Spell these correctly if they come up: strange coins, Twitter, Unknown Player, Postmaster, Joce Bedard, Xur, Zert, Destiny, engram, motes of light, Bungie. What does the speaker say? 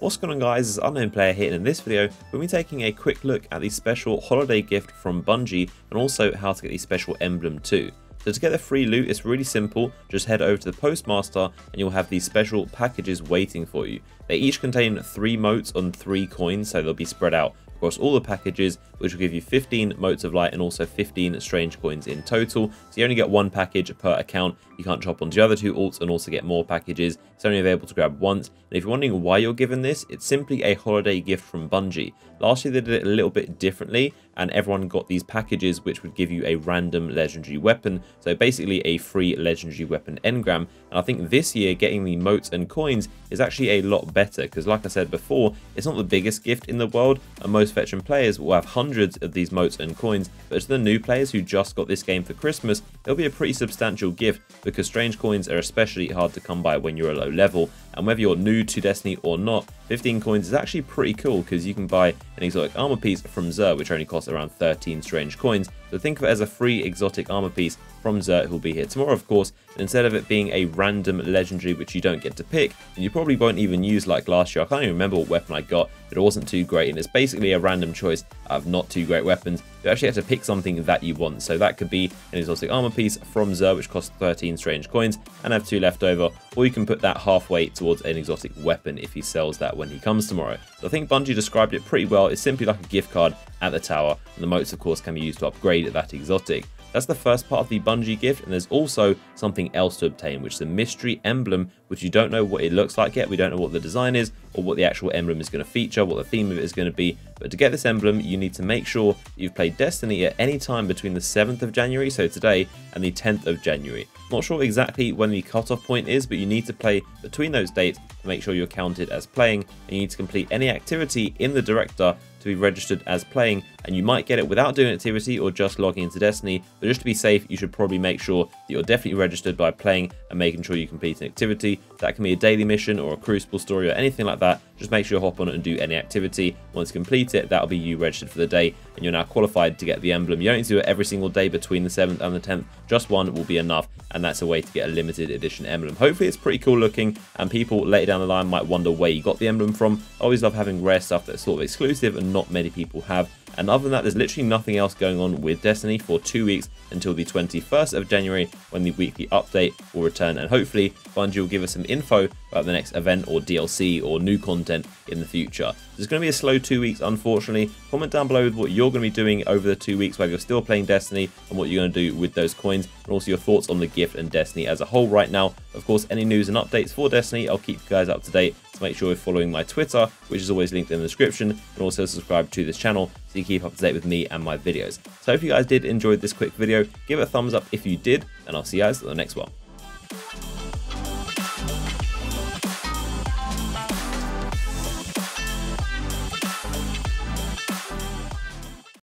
What's going on, guys? It's Unknown Player here, and in this video we'll be taking a quick look at the special holiday gift from Bungie and also how to get the special emblem too. So to get the free loot, it's really simple. Just head over to the Postmaster and you'll have these special packages waiting for you. They each contain 3 motes on 3 coins, so they'll be spread out across all the packages, which will give you 15 motes of light and also 15 strange coins in total. So you only get one package per account. You can't chop onto the other 2 alts and also get more packages. It's only available to grab once. And if you're wondering why you're given this, it's simply a holiday gift from Bungie. Last year they did it a little bit differently and everyone got these packages which would give you a random legendary weapon. So basically a free legendary weapon engram. And I think this year getting the motes and coins is actually a lot better because, like I said before, it's not the biggest gift in the world and most veteran players will have hundreds of these motes and coins, but to the new players who just got this game for Christmas, it'll be a pretty substantial gift because strange coins are especially hard to come by when you're a low level. And whether you're new to Destiny or not, 15 coins is actually pretty cool because you can buy an exotic armor piece from Xur, which only costs around 13 strange coins. So think of it as a free exotic armor piece from Zert, who'll be here tomorrow, of course. And instead of it being a random legendary which you don't get to pick, and you probably won't even use like last year. I can't even remember what weapon I got, but it wasn't too great. And it's basically a random choice of not too great weapons. You actually have to pick something that you want. So that could be an exotic armor piece from Xur, which costs 13 strange coins and have 2 left over. Or you can put that halfway towards an exotic weapon if he sells that when he comes tomorrow. So I think Bungie described it pretty well. It's simply like a gift card at the tower. And the motes, of course, can be used to upgrade that exotic. That's the first part of the Bungie gift, and there's also something else to obtain, which is a mystery emblem, which you don't know what it looks like yet. We don't know what the design is or what the actual emblem is going to feature, what the theme of it is going to be. But to get this emblem, you need to make sure you've played Destiny at any time between the 7th of January, so today, and the 10th of January. Not sure exactly when the cutoff point is, but you need to play between those dates to make sure you're counted as playing, and you need to complete any activity in the director to be registered as playing. And you might get it without doing activity or just logging into Destiny, but just to be safe, you should probably make sure that you're definitely registered by playing and making sure you complete an activity. That can be a daily mission or a crucible story or anything like that. Just make sure you hop on it and do any activity. Once you complete it, that'll be you registered for the day and you're now qualified to get the emblem. You don't need to do it every single day between the 7th and the 10th. Just one will be enough, and that's a way to get a limited edition emblem. Hopefully it's pretty cool looking and people later down the line might wonder where you got the emblem from. I always love having rare stuff that's sort of exclusive and not many people have. And other than that, there's literally nothing else going on with Destiny for 2 weeks until the 21st of January when the weekly update will return, and hopefully Bungie will give us some info about the next event or DLC or new content in the future. It's going to be a slow 2 weeks, unfortunately. Comment down below with what you're going to be doing over the 2 weeks while you're still playing Destiny and what you're going to do with those coins, and also your thoughts on the gift and Destiny as a whole right now. Of course, any news and updates for Destiny, I'll keep you guys up to date. So make sure you're following my Twitter, which is always linked in the description, and also subscribe to this channel so you keep up to date with me and my videos. So I hope you guys did enjoy this quick video. Give it a thumbs up if you did, and I'll see you guys at the next one.